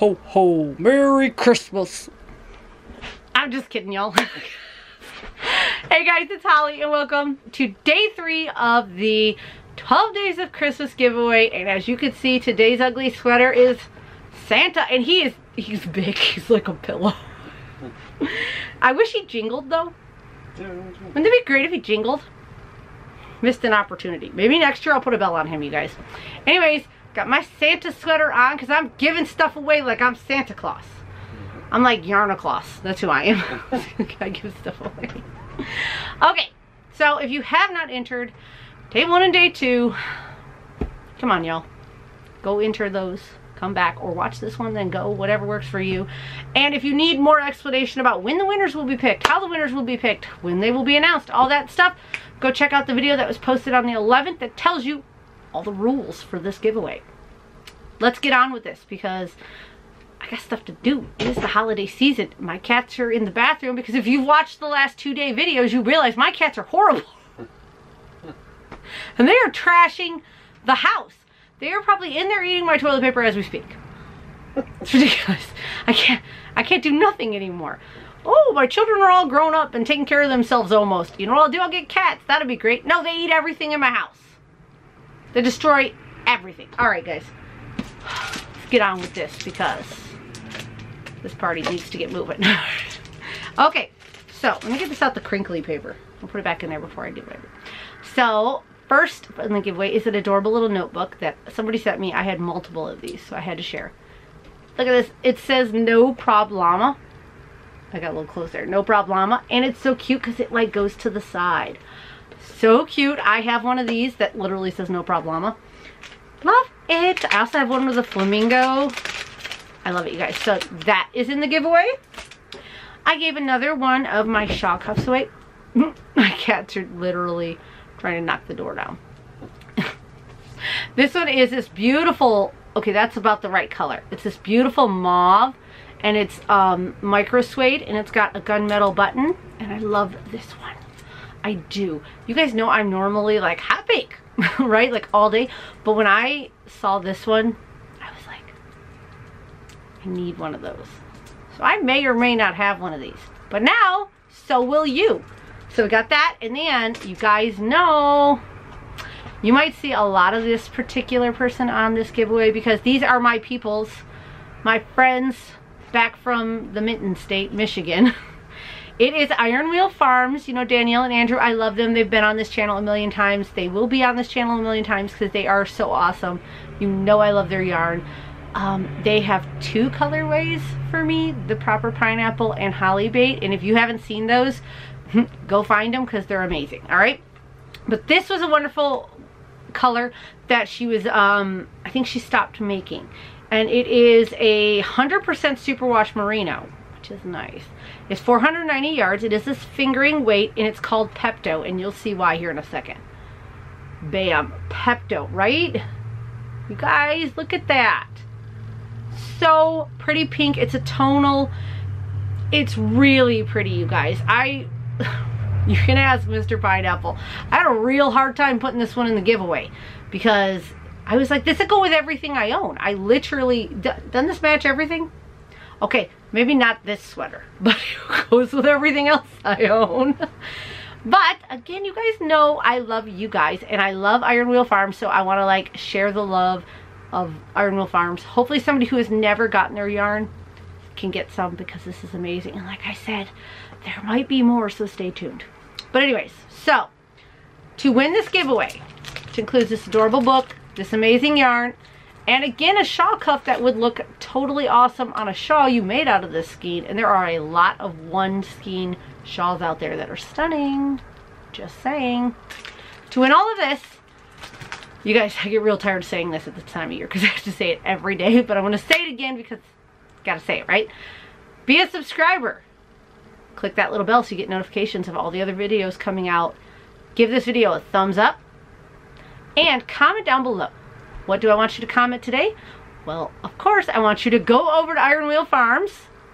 ho, ho. Merry Christmas. I'm just kidding, y'all. Hey guys, it's Holly and welcome to day 3 of the 12 Days of Christmas giveaway. And as you can see, today's ugly sweater is Santa, and he's big. He's like a pillow. I wish he jingled though. Wouldn't it be great if he jingled? Missed an opportunity. Maybe next year I'll put a bell on him, you guys. Anyways, got my Santa sweater on because I'm giving stuff away like I'm Santa Claus. I'm like Yarna Claus. That's who I am. I give stuff away. Okay, so if you have not entered day 1 and day 2, come on y'all. Go enter those. Come back or watch this one, then go, whatever works for you. And if you need more explanation about when the winners will be picked, how the winners will be picked, when they will be announced, all that stuff, go check out the video that was posted on the 11th that tells you all the rules for this giveaway. Let's get on with this because I got stuff to do. It is the holiday season. My cats are in the bathroom because if you've watched the last 2-day videos, you realize my cats are horrible. And they are trashing the house. They are probably in there eating my toilet paper as we speak. It's ridiculous. I can't do nothing anymore. Oh, my children are all grown up and taking care of themselves almost. You know what I'll do? I'll get cats. That'll be great. No, they eat everything in my house. They destroy everything. Alright guys, let's get on with this because this party needs to get moving. Okay, so let me get this out the crinkly paper. I'll put it back in there before I do whatever. So, first in the giveaway is an adorable little notebook that somebody sent me. I had multiple of these, so I had to share. Look at this. It says no problema. I got a little closer. No problema. And it's so cute because it like goes to the side. So cute. I have one of these that literally says no problema. Love it. I also have one with a flamingo. I love it, you guys. So that is in the giveaway. I gave another one of my shawl cuffs away. My cats are literally trying to knock the door down. This one is this beautiful, okay, that's about the right color. It's this beautiful mauve and it's micro suede and it's got a gunmetal button and I love this one. I do. You guys know I'm normally like hot bake, right? Like all day. But when I saw this one, I was like, I need one of those. So I may or may not have one of these. But now, so will you. So we got that, and then you guys know you might see a lot of this particular person on this giveaway because these are my peoples, my friends back from the Mitten State, Michigan. It is Iron Wheel Farms. You know Danielle and Andrew, I love them. They've been on this channel a million times. They will be on this channel a million times because they are so awesome. You know I love their yarn. They have 2 colorways for me, The Proper Pineapple and Hollybait, and if you haven't seen those, go find them because they're amazing. All right, but this was a wonderful color that she was I think she stopped making, and it is 100% Superwash Merino, which is nice. It's 490 yards. It is this fingering weight and it's called Pepto, and you'll see why here in a second. Bam, Pepto, right? You guys, look at that. So pretty pink. It's a tonal. It's really pretty, you guys. You can ask Mr. Pineapple. I had a real hard time putting this one in the giveaway because I was like, this would go with everything I own. I literally, doesn't this match everything? Okay, maybe not this sweater, but it goes with everything else I own. But again, you guys know I love you guys and I love Iron Wheel Farms, so I want to like share the love of Iron Wheel Farms. Hopefully somebody who has never gotten their yarn can get some because this is amazing. And like I said, there might be more, so stay tuned. But anyways, so to win this giveaway, which includes this adorable book, this amazing yarn, and again a shawl cuff that would look totally awesome on a shawl you made out of this skein, and there are a lot of one skein shawls out there that are stunning, just saying. To win all of this, you guys, I get real tired of saying this at this time of year because I have to say it every day, but I'm going to say it again because gotta say it, right? Be a subscriber. Click that little bell so you get notifications of all the other videos coming out. Give this video a thumbs up and comment down below. What do I want you to comment today? Well, of course, I want you to go over to Iron Wheel Farms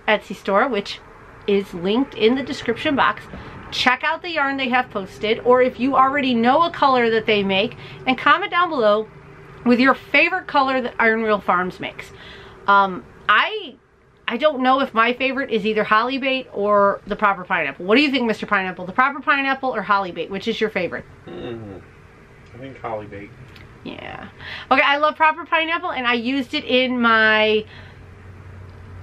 Etsy store, which is linked in the description box. Check out the yarn they have posted, or if you already know a color that they make, and comment down below with your favorite color that Iron Wheel Farms makes. I don't know if my favorite is either Hollybait or The Proper Pineapple. What do you think, Mr. Pineapple? The Proper Pineapple or Hollybait? Which is your favorite? I think Hollybait. Yeah. Okay, I love Proper Pineapple, and I used it in my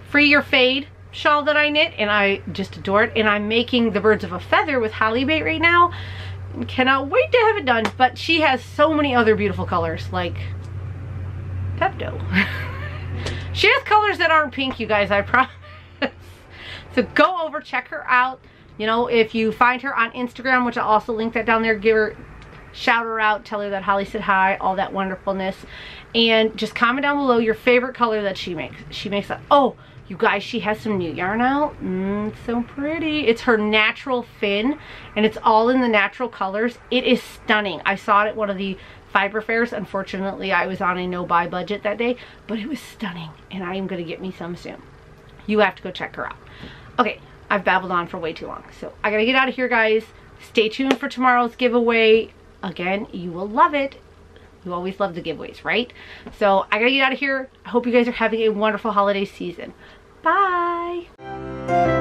Free Your Fade shawl that I knit, and I just adore it. And I'm making the Birds of a Feather with Hollybait right now. Cannot wait to have it done, but she has so many other beautiful colors, like Pepto. She has colors that aren't pink, you guys, I promise. So go over, check her out. You know, if you find her on Instagram, which I'll also link that down there, give her, shout her out, tell her that Holly said hi, all that wonderfulness. And just comment down below your favorite color that she makes. She makes that. Oh, you guys, she has some new yarn out. It's so pretty. It's her natural fin, and it's all in the natural colors. It is stunning. I saw it at one of the fiber fairs. Unfortunately, I was on a no-buy budget that day, but it was stunning, and I am going to get me some soon. You have to go check her out. Okay, I've babbled on for way too long, so I got to get out of here, guys. Stay tuned for tomorrow's giveaway. Again, you will love it. You always love the giveaways, right? So I gotta get out of here. I hope you guys are having a wonderful holiday season. Bye.